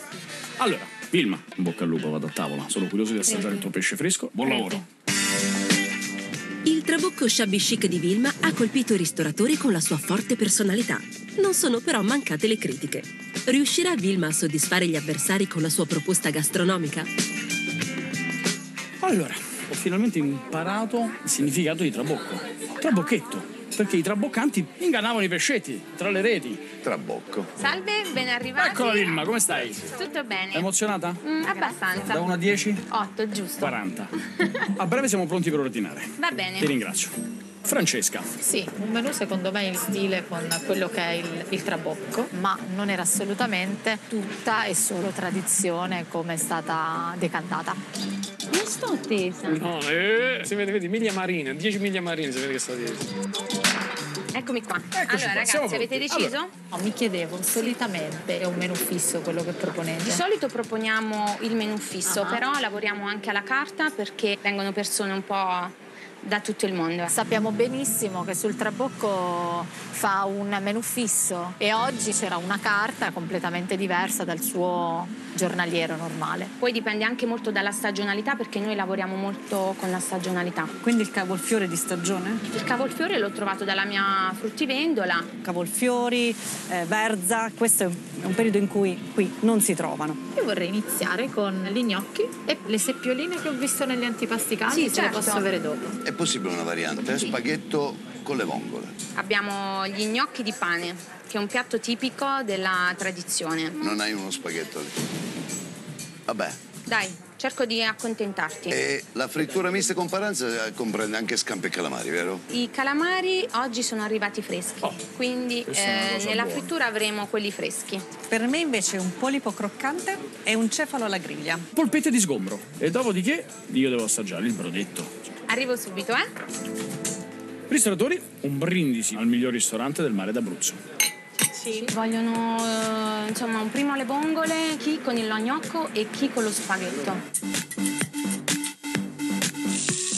Allora... Vilma, in bocca al lupo, vado a tavola. Sono curioso di assaggiare il tuo pesce fresco. Buon lavoro. Il trabocco shabby chic di Vilma ha colpito i ristoratori con la sua forte personalità. Non sono però mancate le critiche. Riuscirà Vilma a soddisfare gli avversari con la sua proposta gastronomica? Allora, ho finalmente imparato il significato di trabocco. Trabocchetto. Perché i traboccanti ingannavano i pescetti tra le reti. Trabocco. Salve, ben arrivati. Eccola Vilma, come stai? Tutto bene. Emozionata? Abbastanza. Da 1 a 10? 8, giusto. 40. A breve siamo pronti per ordinare. Va bene. Ti ringrazio. Francesca. Sì, un menù secondo me in stile con quello che è il trabocco, ma non era assolutamente tutta e solo tradizione come è stata decantata. Non sto tesa. No, si vede, vedi, miglia marine, 10 miglia marine, si vede che sto tesa. Eccomi qua. Allora ragazzi, avete deciso? Allora. No, mi chiedevo, solitamente è un menù fisso quello che proponete? Di solito proponiamo il menù fisso, però lavoriamo anche alla carta perché vengono persone un po' da tutto il mondo. Sappiamo benissimo che sul trabocco fa un menù fisso e oggi c'era una carta completamente diversa dal suo giornaliero normale. Poi dipende anche molto dalla stagionalità perché noi lavoriamo molto con la stagionalità. Quindi il cavolfiore di stagione? Il cavolfiore l'ho trovato dalla mia fruttivendola. Cavolfiori, verza, questo è un periodo in cui qui non si trovano. Io vorrei iniziare con gli gnocchi e le seppioline che ho visto negli antipasti caldi, sì, certo. Le posso avere dopo. È possibile una variante, spaghetto con le vongole. Abbiamo gli gnocchi di pane, che è un piatto tipico della tradizione. Non hai uno spaghetto lì? Vabbè. Dai, cerco di accontentarti. E la frittura mista con paranza comprende anche scampi e calamari, vero? I calamari oggi sono arrivati freschi, quindi nella frittura avremo quelli freschi. Per me invece un polipo croccante e un cefalo alla griglia. Polpette di sgombro e dopodiché io devo assaggiare il brodetto. Arrivo subito, eh? Ristoratori, un brindisi al miglior ristorante del mare d'Abruzzo. Sì, vogliono insomma un primo alle vongole, chi con il lagnocco e chi con lo spaghetto.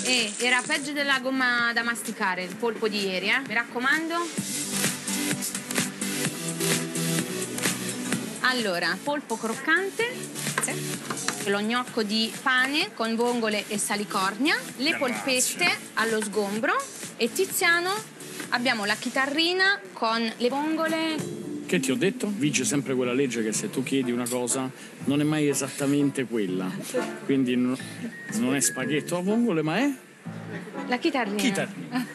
E era peggio della gomma da masticare, il polpo di ieri, mi raccomando. Allora, polpo croccante, sì. Lo gnocco di pane con vongole e salicornia, le polpette allo sgombro e Tiziano. Abbiamo la chitarrina con le vongole. Che ti ho detto? Vige sempre quella legge che se tu chiedi una cosa non è mai esattamente quella. Quindi non è spaghetto a vongole, ma è? La chitarrina. Chitarrina.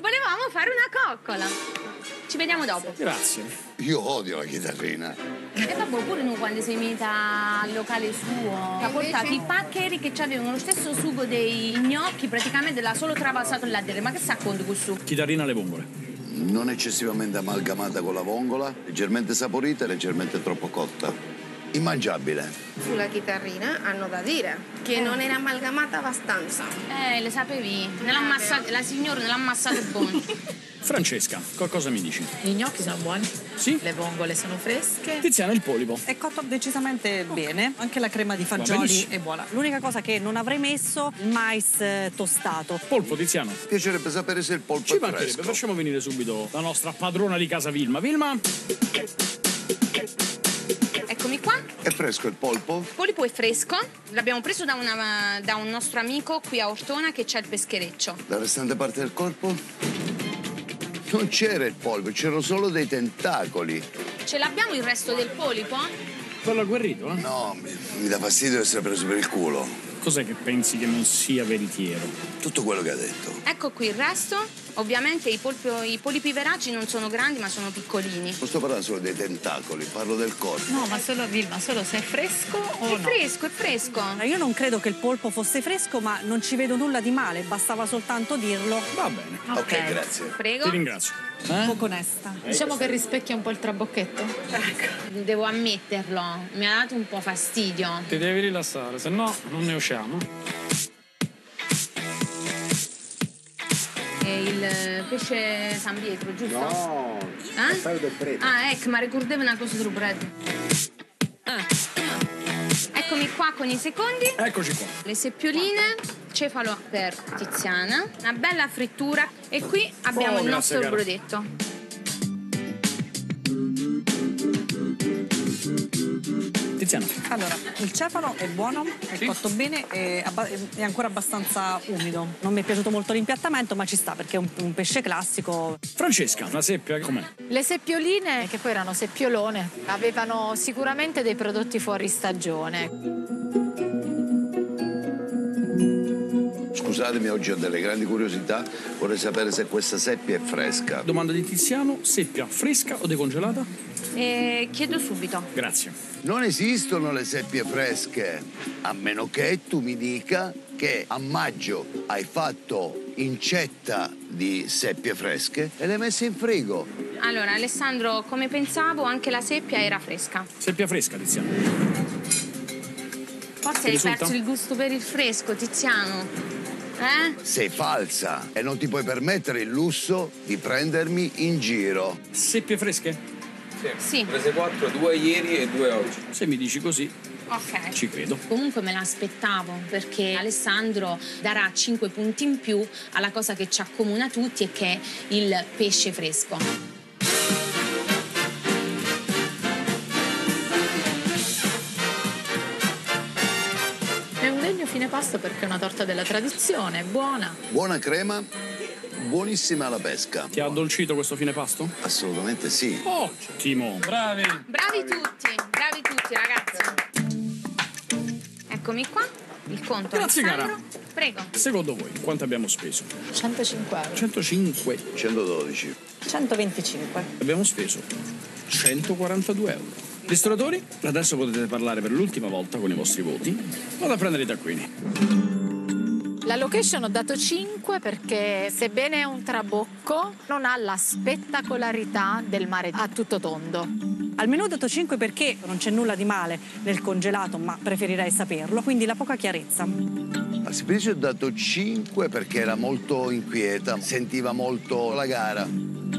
Volevamo fare una coccola. Ci vediamo dopo. Grazie. Io odio la chitarrina. E vabbè, pure noi quando si imita al locale suo ha portato invece... i paccheri che avevano lo stesso sugo dei gnocchi, praticamente l'ha solo travasato là dentro. Ma che sa con questo? Chitarrina alle vongole. Non eccessivamente amalgamata con la vongola, leggermente saporita e leggermente troppo cotta. Immangiabile. Sulla chitarrina hanno da dire che non era amalgamata abbastanza. Le sapevi. La signora ne l'ha ammassato buono. Francesca, cosa mi dici? I gnocchi sono buoni, sì. Le vongole sono fresche. Tiziana, il polipo. È cotto decisamente bene, anche la crema di fagioli è buona. L'unica cosa che non avrei messo, il mais tostato. Polpo, Tiziano. Piacerebbe sapere se il polpo è fresco. Ci mancherebbe, facciamo venire subito la nostra padrona di casa Vilma. Vilma? Eccomi qua. È fresco il polpo? Il polipo è fresco, l'abbiamo preso da un nostro amico qui a Ortona che c'è il peschereccio. La restante parte del corpo? Non c'era il polpo, c'erano solo dei tentacoli. Ce l'abbiamo il resto del polipo? Quello agguerrito, eh? No, mi dà fastidio essere preso per il culo. Cos'è che pensi che non sia veritiero? Tutto quello che ha detto. Ecco qui il resto. Ovviamente i polipi veraci non sono grandi, ma sono piccolini. Non sto parlando solo dei tentacoli, parlo del corpo. No, ma solo, Vilma, solo se è fresco o no? È fresco, è fresco. Io non credo che il polpo fosse fresco, ma non ci vedo nulla di male, bastava soltanto dirlo. Va bene. Ok, grazie. Prego. Ti ringrazio. Un poco onesta. Diciamo che rispecchia un po' il trabocchetto. Ecco. Devo ammetterlo, mi ha dato un po' fastidio. Ti devi rilassare, se no non ne usciamo. Il pesce San Pietro, giusto? No, eh? Il paio del prete. Ah, ecco, ma ricordava una cosa sul prete. Eccomi qua con i secondi. Eccoci qua. Le seppioline, cefalo per Tiziana, una bella frittura. E qui abbiamo il nostro brodetto. Tiziana. Allora, il cefalo è buono, è cotto bene, è ancora abbastanza umido. Non mi è piaciuto molto l'impiattamento, ma ci sta perché è un pesce classico. Francesca, la seppia com'è? Le seppioline, che poi erano seppiolone, avevano sicuramente dei prodotti fuori stagione. Scusatemi, oggi ho delle grandi curiosità, vorrei sapere se questa seppia è fresca. Domanda di Tiziano, seppia fresca o decongelata? Chiedo subito. Grazie. Non esistono le seppie fresche, a meno che tu mi dica che a maggio hai fatto incetta di seppie fresche e le hai messe in frigo. Allora, Alessandro, come pensavo, anche la seppia era fresca. Seppia fresca, Tiziano. Forse hai perso il gusto per il fresco, Tiziano. Sei falsa e non ti puoi permettere il lusso di prendermi in giro. Seppie fresche? Sì. Prese 4, 2 ieri e 2 oggi. Se mi dici così, ok, ci credo. Comunque me l'aspettavo perché Alessandro darà 5 punti in più alla cosa che ci accomuna tutti e che è il pesce fresco. Fine pasto perché è una torta della tradizione, buona. Buona crema, buonissima alla pesca. Ti ha addolcito questo fine pasto? Assolutamente sì. Ottimo. Bravi. Bravi tutti ragazzi. Eccomi qua, il conto. Grazie cara. Prego. Secondo voi quanto abbiamo speso? 105. 105. 112. 125. Abbiamo speso 142 euro. Ristoratori, adesso potete parlare per l'ultima volta con i vostri voti. Vado a prendere i taccuini. La location ho dato 5 perché, sebbene è un trabocco, non ha la spettacolarità del mare a tutto tondo. Al menù ho dato 5 perché non c'è nulla di male nel congelato, ma preferirei saperlo, quindi la poca chiarezza. Al semplice ho dato 5 perché era molto inquieta, sentiva molto la gara.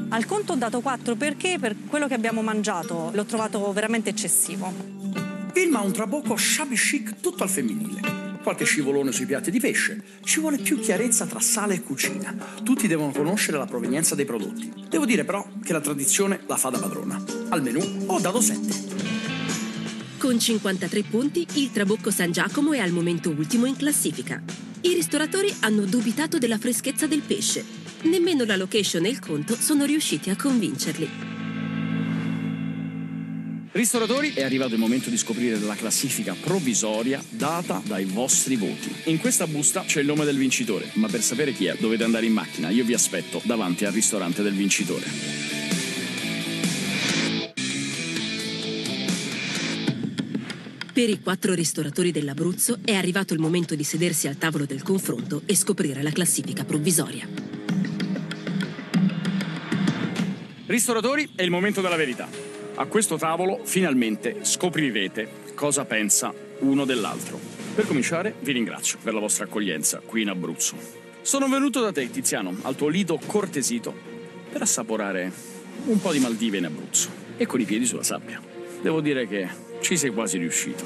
Al conto ho dato 4 perché per quello che abbiamo mangiato l'ho trovato veramente eccessivo. Vilma ha un trabocco shabby chic tutto al femminile. Qualche scivolone sui piatti di pesce. Ci vuole più chiarezza tra sala e cucina. Tutti devono conoscere la provenienza dei prodotti. Devo dire però che la tradizione la fa da padrona. Al menù ho dato 7. Con 53 punti il Trabocco San Giacomo è al momento ultimo in classifica. I ristoratori hanno dubitato della freschezza del pesce. Nemmeno la location e il conto sono riusciti a convincerli. Ristoratori, è arrivato il momento di scoprire la classifica provvisoria data dai vostri voti. In questa busta c'è il nome del vincitore, ma per sapere chi è dovete andare in macchina. Io vi aspetto davanti al ristorante del vincitore. Per i 4 ristoratori dell'Abruzzo è arrivato il momento di sedersi al tavolo del confronto e scoprire la classifica provvisoria. Ristoratori, è il momento della verità. A questo tavolo finalmente scoprirete cosa pensa uno dell'altro. Per cominciare vi ringrazio per la vostra accoglienza qui in Abruzzo. Sono venuto da te, Tiziano, al tuo Lido Cortesito, per assaporare un po' di Maldive in Abruzzo e con i piedi sulla sabbia. Devo dire che ci sei quasi riuscito.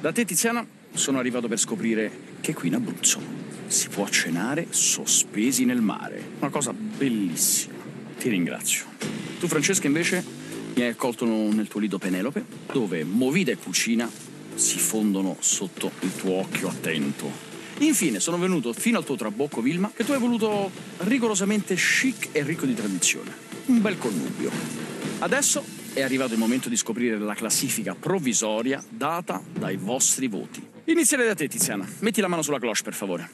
Da te, Tiziana, sono arrivato per scoprire che qui in Abruzzo si può cenare sospesi nel mare. Una cosa bellissima. Ti ringrazio. Tu, Francesca, invece, mi hai accolto nel tuo lido Penelope, dove movida e cucina si fondono sotto il tuo occhio attento. Infine sono venuto fino al tuo trabocco, Vilma, che tu hai voluto rigorosamente chic e ricco di tradizione. Un bel connubio. Adesso è arrivato il momento di scoprire la classifica provvisoria data dai vostri voti. Inizierei da te, Tiziana. Metti la mano sulla cloche, per favore.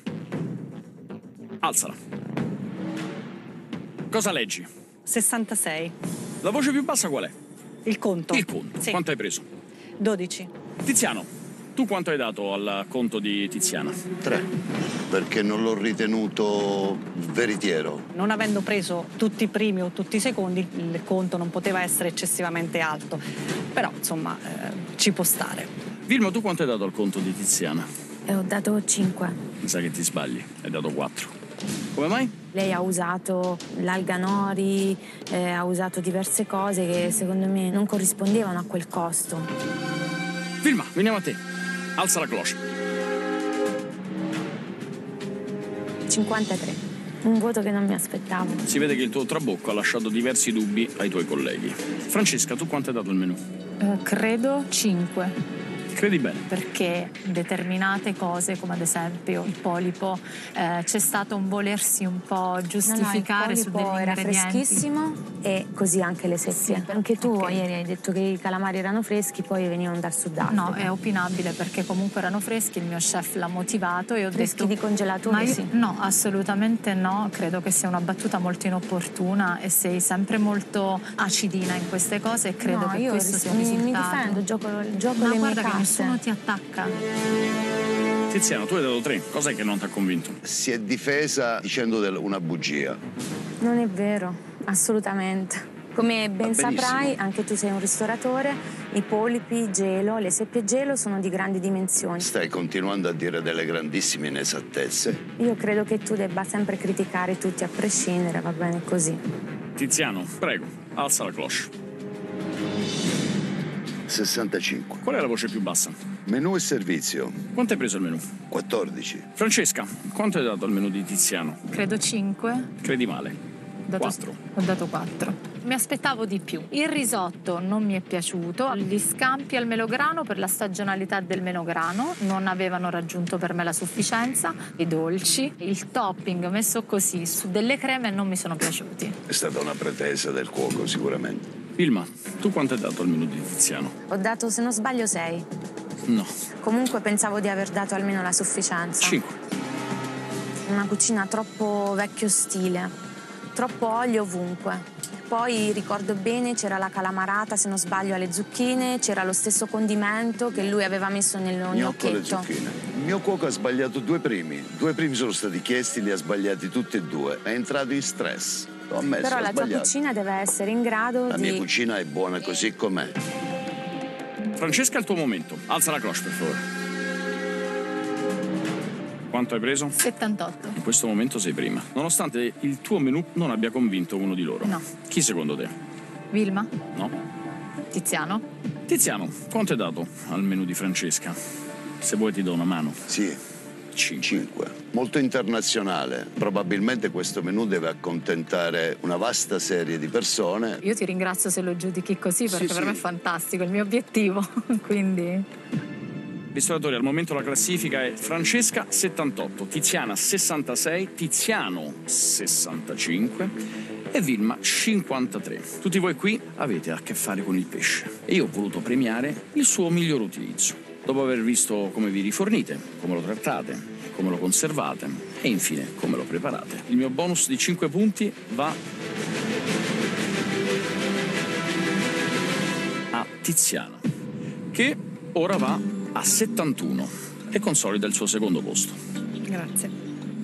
Alzala. Cosa leggi? 66. La voce più bassa qual è? Il conto. Il conto. Sì. Quanto hai preso? 12. Tiziano, tu quanto hai dato al conto di Tiziana? 3. Perché non l'ho ritenuto veritiero. Non avendo preso tutti i primi o tutti i secondi, il conto non poteva essere eccessivamente alto. Però, insomma, ci può stare. Vilma, tu quanto hai dato al conto di Tiziana? Ho dato 5. Mi sa che ti sbagli, hai dato 4. Come mai? Lei ha usato l'alga nori, ha usato diverse cose che secondo me non corrispondevano a quel costo. Vilma, veniamo a te. Alza la cloche. 53. Un voto che non mi aspettavo. Si vede che il tuo trabocco ha lasciato diversi dubbi ai tuoi colleghi. Francesca, tu quanto hai dato al menù? Credo 5. Credi bene. Perché determinate cose, come ad esempio il polipo, c'è stato un volersi un po' giustificare su degli ingredienti. Era freschissimo e così anche le seppie. Sì, anche tu ieri hai detto che i calamari erano freschi, poi venivano dal Sudafrica. No, è opinabile perché comunque erano freschi, il mio chef l'ha motivato e ho detto... Freschi di congelatura? Ma io, sì. No, assolutamente no, credo che sia una battuta molto inopportuna e sei sempre molto acidina in queste cose e credo che io questo sia un risultato. Mi difendo, gioco le mie carte. Nessuno ti attacca. Tiziano, tu hai dato 3. Cos'è che non ti ha convinto? Si è difesa dicendo una bugia. Non è vero, assolutamente. Come ben saprai, anche tu sei un ristoratore, i polipi gelo, le seppie gelo sono di grandi dimensioni. Stai continuando a dire delle grandissime inesattezze. Io credo che tu debba sempre criticare tutti a prescindere, va bene così. Tiziano, prego, alza la cloche. 65. Qual è la voce più bassa? Menù e servizio. Quanto hai preso il menù? 14. Francesca, quanto hai dato al menù di Tiziano? Credo 5. Credi male? 4. Ho dato 4. Mi aspettavo di più. Il risotto non mi è piaciuto, gli scampi al melograno per la stagionalità del melograno non avevano raggiunto per me la sufficienza, i dolci, il topping messo così su delle creme non mi sono piaciuti. È stata una pretesa del cuoco sicuramente. Vilma, tu quanto hai dato al menù di Tiziano? Ho dato, se non sbaglio, 6. No. Comunque pensavo di aver dato almeno la sufficienza. 5. Una cucina troppo vecchio stile, troppo olio ovunque. Poi ricordo bene c'era la calamarata, se non sbaglio, alle zucchine, c'era lo stesso condimento che lui aveva messo nel gnocchietto. Il mio cuoco ha sbagliato 2 primi. 2 primi sono stati chiesti, li ha sbagliati tutti e 2. È entrato in stress. L'ho ammesso, però la tua cucina deve essere in grado di... La mia cucina è buona così com'è. Francesca, è il tuo momento. Alza la cloche, per favore. Quanto hai preso? 78. In questo momento sei prima. Nonostante il tuo menù non abbia convinto uno di loro. No. Chi secondo te? Vilma? No. Tiziano? Tiziano, quanto hai dato al menù di Francesca? Se vuoi ti do una mano. Sì. 5. Molto internazionale. Probabilmente questo menù deve accontentare una vasta serie di persone. Io ti ringrazio se lo giudichi così, perché sì, per me è fantastico, è il mio obiettivo. Quindi... Ristoratori, al momento la classifica è Francesca 78, Tiziana 66, Tiziano 65... e Vilma 53. Tutti voi qui avete a che fare con il pesce e io ho voluto premiare il suo miglior utilizzo. Dopo aver visto come vi rifornite, come lo trattate, come lo conservate e infine come lo preparate, il mio bonus di 5 punti va a Tiziana, che ora va a 71 e consolida il suo secondo posto. Grazie.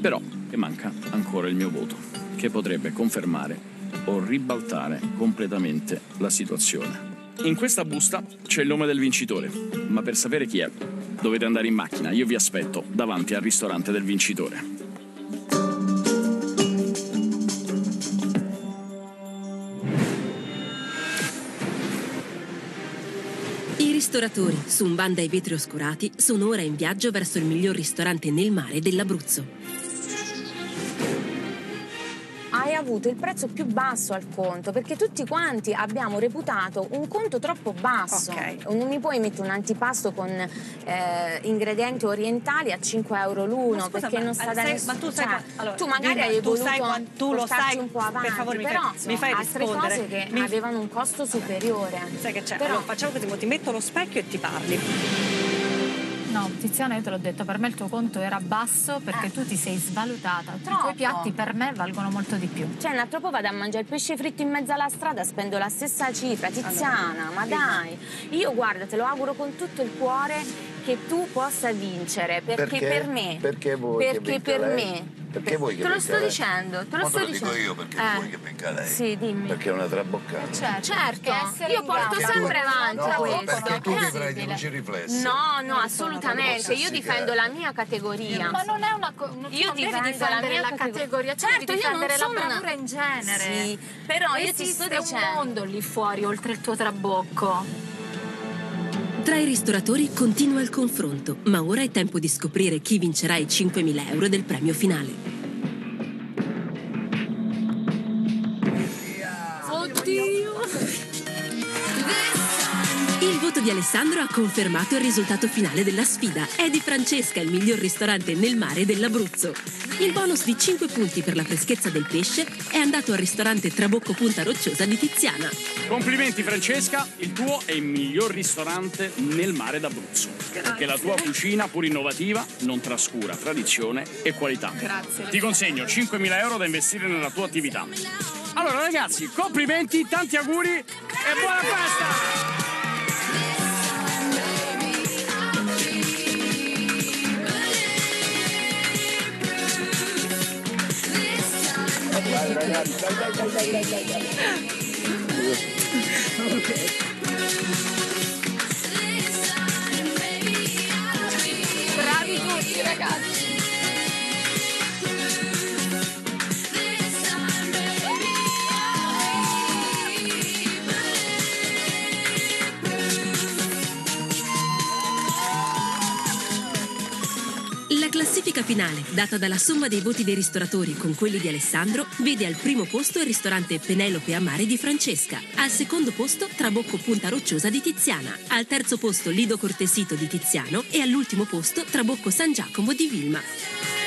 Però che manca ancora il mio voto, che potrebbe confermare o ribaltare completamente la situazione. In questa busta c'è il nome del vincitore, ma per sapere chi è dovete andare in macchina. Io vi aspetto davanti al ristorante del vincitore. I ristoratori, su un van dai vetri oscurati, sono ora in viaggio verso il miglior ristorante nel mare dell'Abruzzo. Hai avuto il prezzo più basso al conto, perché tutti quanti abbiamo reputato un conto troppo basso. Okay. Non mi puoi mettere un antipasto con ingredienti orientali a 5 euro l'uno, scusa, perché non sta da nessuno. Ma tu, sai, allora, tu magari hai voluto portarci un po' avanti, per favore, però mi fai altre cose che avevano un costo superiore. Sai che c'è? Però allora, facciamo così, ti metto lo specchio e ti parli. No, Tiziana, io te l'ho detto, per me il tuo conto era basso perché tu ti sei svalutata. Troppo. I tuoi piatti per me valgono molto di più. Cioè, a troppo vado a mangiare il pesce fritto in mezzo alla strada, spendo la stessa cifra. Tiziana, allora, ma dai. Io, guarda, te lo auguro con tutto il cuore che tu possa vincere. Perché per me. Perché voi? Perché per me. Perché vuoi che venga lei? Te lo sto dicendo, te lo sto dicendo. Te lo dico io perché vuoi che venga lei. Sì, dimmi. Perché è una traboccante. Certo, io porto sempre avanti questo. Perché tu ti prendi, non ci riflessi. No, no, assolutamente. Io difendo la mia categoria. Ma non è una cosa. Io difendo la mia categoria. Certo, io non sono una bravura in genere. Sì, però io ti sto dicendo. Esiste un mondo lì fuori oltre il tuo trabocco. Tra i ristoratori continua il confronto, ma ora è tempo di scoprire chi vincerà i 5.000 euro del premio finale. Oddio! Il voto di Alessandro ha confermato il risultato finale della sfida. È di Francesca, il miglior ristorante nel mare dell'Abruzzo. Il bonus di 5 punti per la freschezza del pesce è andato al ristorante Trabocco Punta Rocciosa di Tiziana. Complimenti Francesca, il tuo è il miglior ristorante nel mare d'Abruzzo. Perché la tua cucina, pur innovativa, non trascura tradizione e qualità. Grazie. Ti consegno 5.000 euro da investire nella tua attività. Allora ragazzi, complimenti, tanti auguri e buona festa! Dai, ragazzi, dai. Okay. Bravi tutti, ragazzi. La classifica finale, data dalla somma dei voti dei ristoratori con quelli di Alessandro, vede al primo posto il ristorante Penelope a Mare di Francesca, al secondo posto Trabocco Punta Rocciosa di Tiziana, al terzo posto Lido Cortesito di Tiziano e all'ultimo posto Trabocco San Giacomo di Vilma.